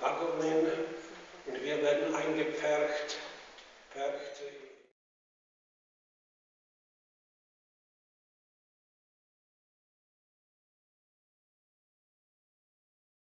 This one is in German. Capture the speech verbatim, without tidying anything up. Packungen und wir werden eingepfercht.